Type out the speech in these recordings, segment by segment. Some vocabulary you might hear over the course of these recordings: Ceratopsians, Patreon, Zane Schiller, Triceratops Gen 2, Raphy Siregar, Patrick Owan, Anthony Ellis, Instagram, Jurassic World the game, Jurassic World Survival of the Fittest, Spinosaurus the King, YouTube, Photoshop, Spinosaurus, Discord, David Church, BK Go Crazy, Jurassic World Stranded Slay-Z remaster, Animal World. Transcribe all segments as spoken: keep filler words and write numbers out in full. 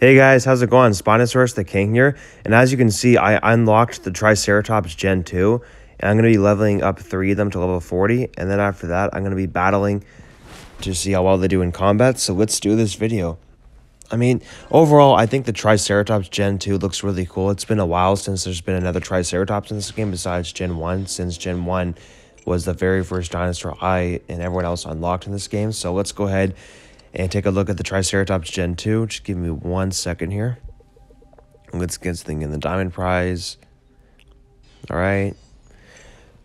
Hey guys, how's it going? Spinosaurus the King here, and as you can see, I unlocked the Triceratops Gen two, and I'm going to be leveling up three of them to level forty, and then after that, I'm going to be battling to see how well they do in combat, so let's do this video. I mean, overall, I think the Triceratops Gen two looks really cool. It's been a while since there's been another Triceratops in this game besides Gen one, since Gen one was the very first dinosaur I and everyone else unlocked in this game, so let's go ahead and take a look at the Triceratops Gen two. Just give me one second here. Let's get this thing in the diamond prize. All right.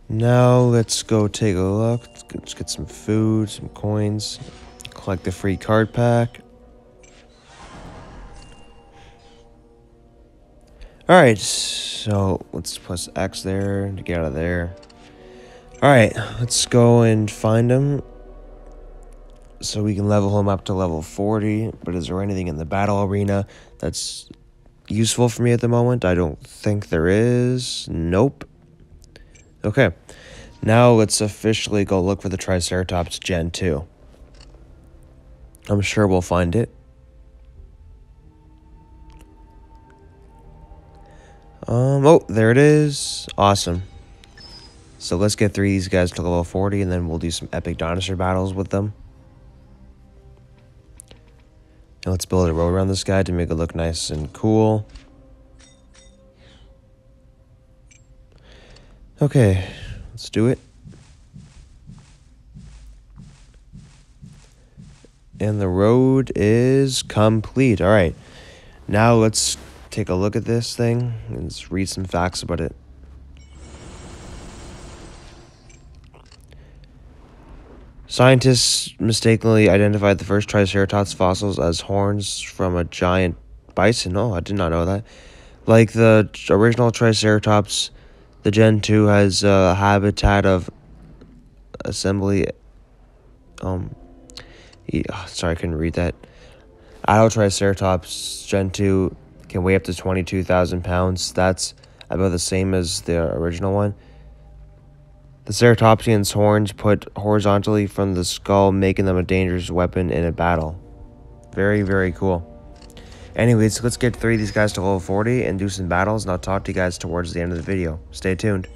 Now let's go take a look. Let's get some food, some coins. Collect the free card pack. All right. So let's press X there to get out of there. All right. Let's go and find him, so we can level him up to level forty, but is there anything in the battle arena that's useful for me at the moment? I don't think there is. Nope. Okay. Now let's officially go look for the Triceratops Gen two. I'm sure we'll find it. Um, oh, there it is. Awesome. So let's get through these guys to level forty, and then we'll do some epic dinosaur battles with them. Now let's build a road around this guy to make it look nice and cool. Okay, let's do it. And the road is complete. All right, now let's take a look at this thing and let's read some facts about it. Scientists mistakenly identified the first Triceratops fossils as horns from a giant bison. Oh, I did not know that. Like the original Triceratops, the Gen two has a habitat of assembly. Um, yeah, sorry, I couldn't read that. Adult Triceratops Gen two can weigh up to twenty-two thousand pounds. That's about the same as the original one. The Ceratopsians' horns put horizontally from the skull, making them a dangerous weapon in a battle. Very, very cool. Anyways, let's get three of these guys to level forty and do some battles, and I'll talk to you guys towards the end of the video. Stay tuned.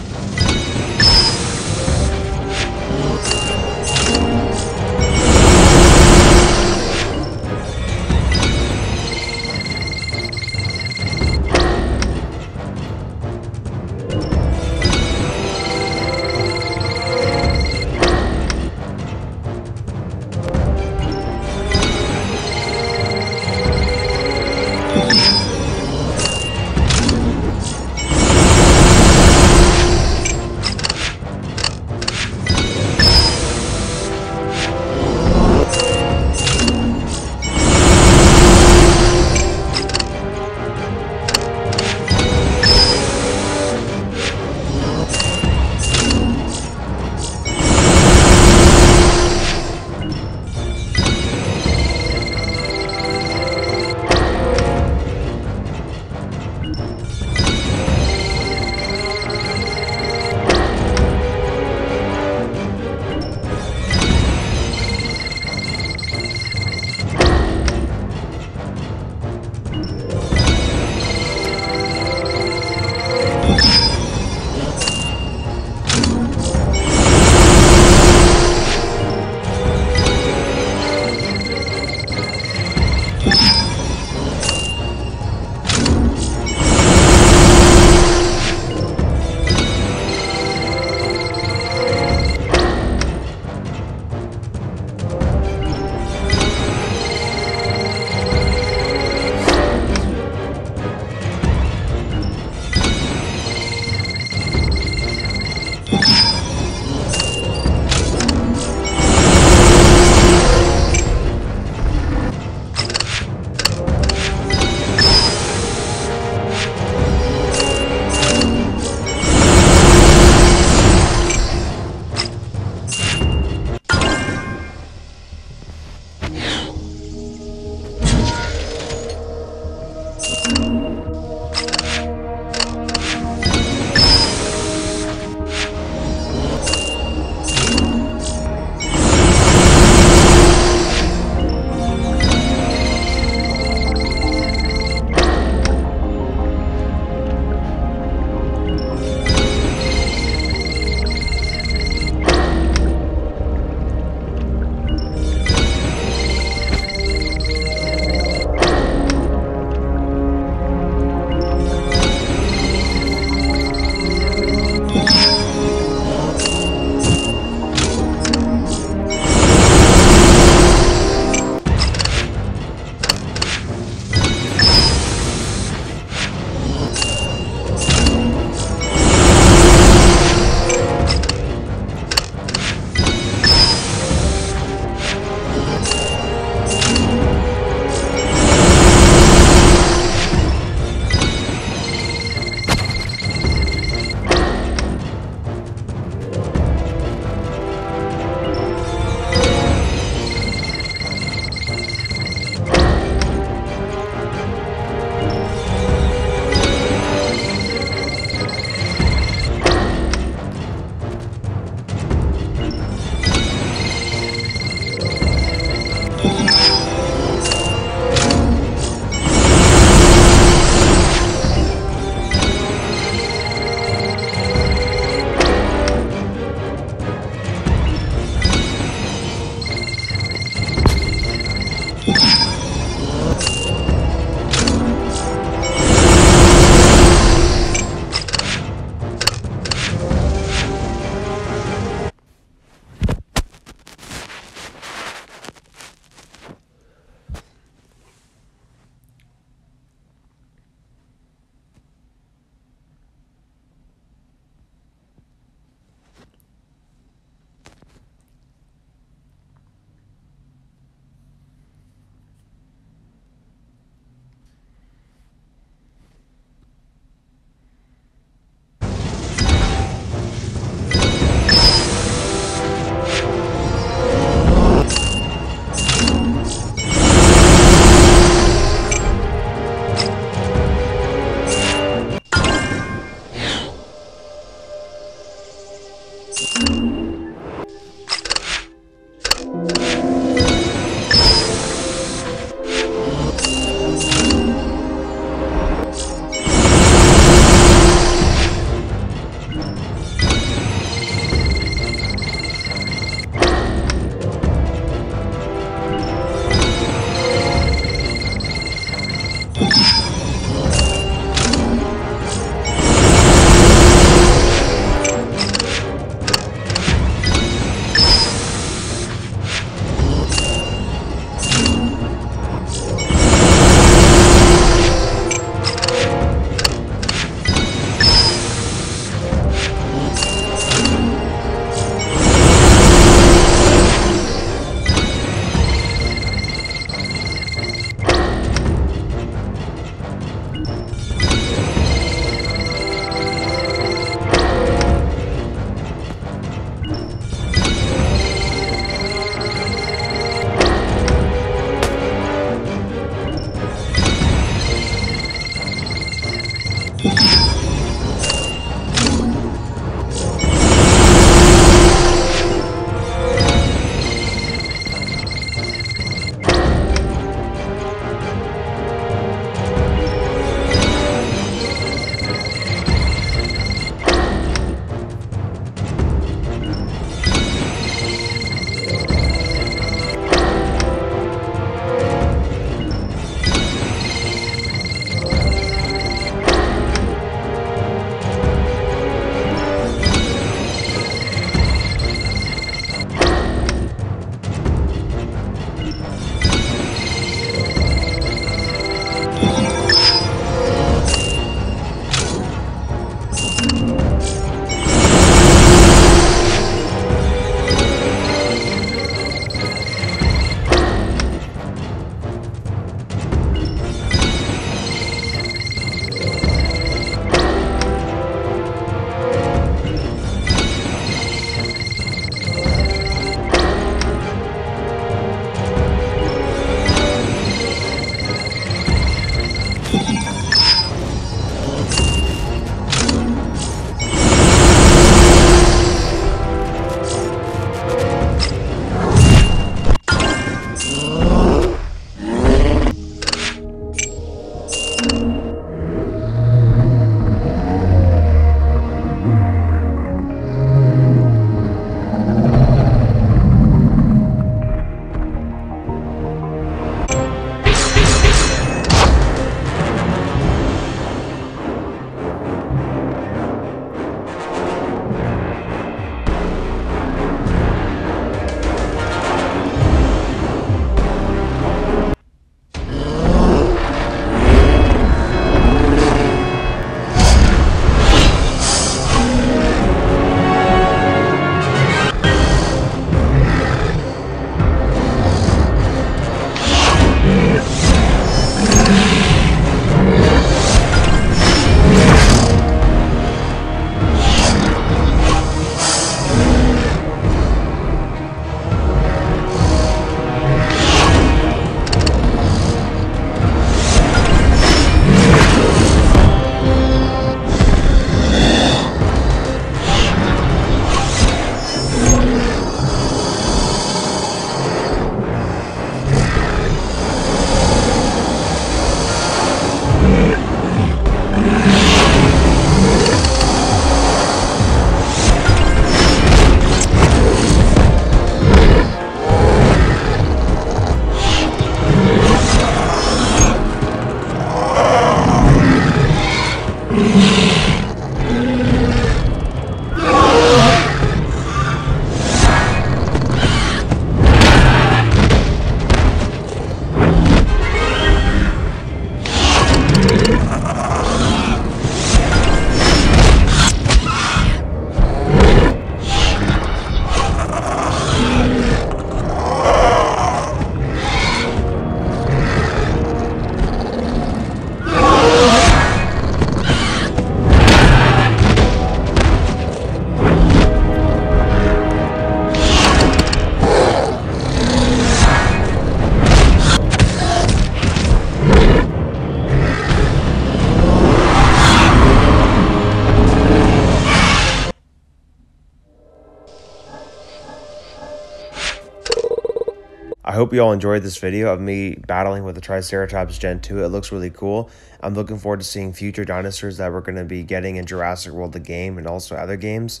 I hope you all enjoyed this video of me battling with the Triceratops Gen two. It looks really cool. I'm looking forward to seeing future dinosaurs that we're going to be getting in Jurassic World the game and also other games.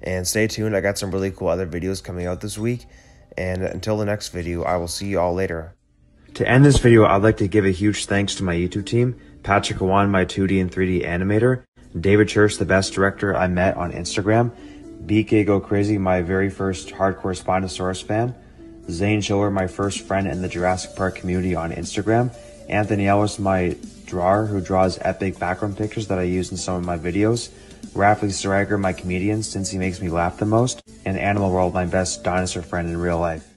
And stay tuned, I got some really cool other videos coming out this week. And until the next video, I will see you all later. To end this video, I'd like to give a huge thanks to my YouTube team, Patrick Owan, my two D and three D animator, David Church, the best director I met on Instagram, B K Go Crazy, my very first hardcore Spinosaurus fan, Zane Schiller, my first friend in the Jurassic Park community on Instagram, Anthony Ellis, my drawer who draws epic background pictures that I use in some of my videos, Raphy Siregar, my comedian since he makes me laugh the most, and Animal World, my best dinosaur friend in real life.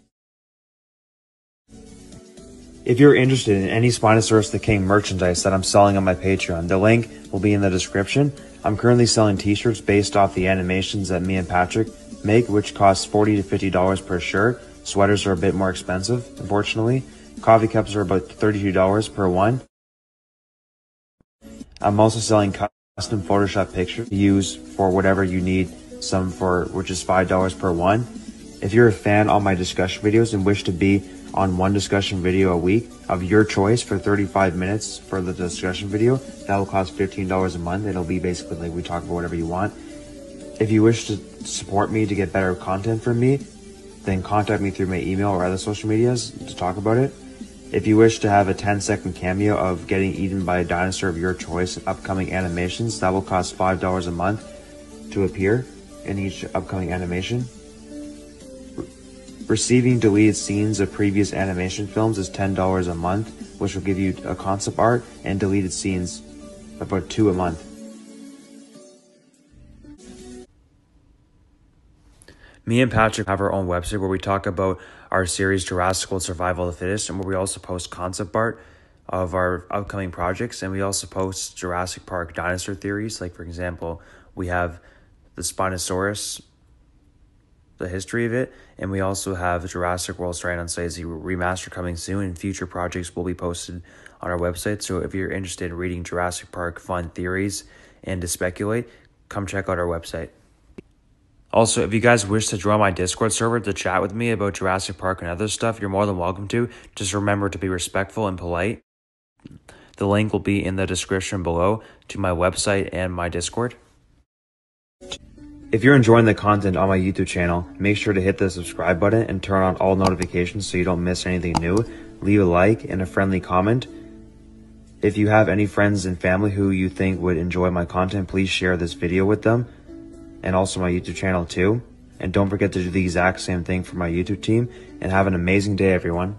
If you're interested in any Spinosaurus the King merchandise that I'm selling on my Patreon, the link will be in the description. I'm currently selling t-shirts based off the animations that me and Patrick make, which costs forty to fifty dollars per shirt. Sweaters are a bit more expensive, unfortunately. Coffee cups are about thirty-two dollars per one. I'm also selling custom Photoshop pictures to use for whatever you need some for, which is five dollars per one. If you're a fan on my discussion videos and wish to be on one discussion video a week of your choice for thirty-five minutes for the discussion video, that will cost fifteen dollars a month. It'll be basically like we talk about whatever you want. If you wish to support me to get better content from me, then contact me through my email or other social medias to talk about it. If you wish to have a ten second cameo of getting eaten by a dinosaur of your choice in upcoming animations, that will cost five dollars a month to appear in each upcoming animation. Re receiving deleted scenes of previous animation films is ten dollars a month, which will give you a concept art and deleted scenes, about two a month. Me and Patrick have our own website where we talk about our series Jurassic World Survival of the Fittest, and where we also post concept art of our upcoming projects, and we also post Jurassic Park dinosaur theories. Like, for example, we have the Spinosaurus, the history of it, and we also have Jurassic World Stranded Slay-Z remaster coming soon, and future projects will be posted on our website. So if you're interested in reading Jurassic Park fun theories and to speculate, come check out our website. Also, if you guys wish to join my Discord server to chat with me about Jurassic Park and other stuff, you're more than welcome to. Just remember to be respectful and polite. The link will be in the description below to my website and my Discord. If you're enjoying the content on my YouTube channel, make sure to hit the subscribe button and turn on all notifications so you don't miss anything new. Leave a like and a friendly comment. If you have any friends and family who you think would enjoy my content, please share this video with them. And also my YouTube channel too. And don't forget to do the exact same thing for my YouTube team. And have an amazing day, everyone.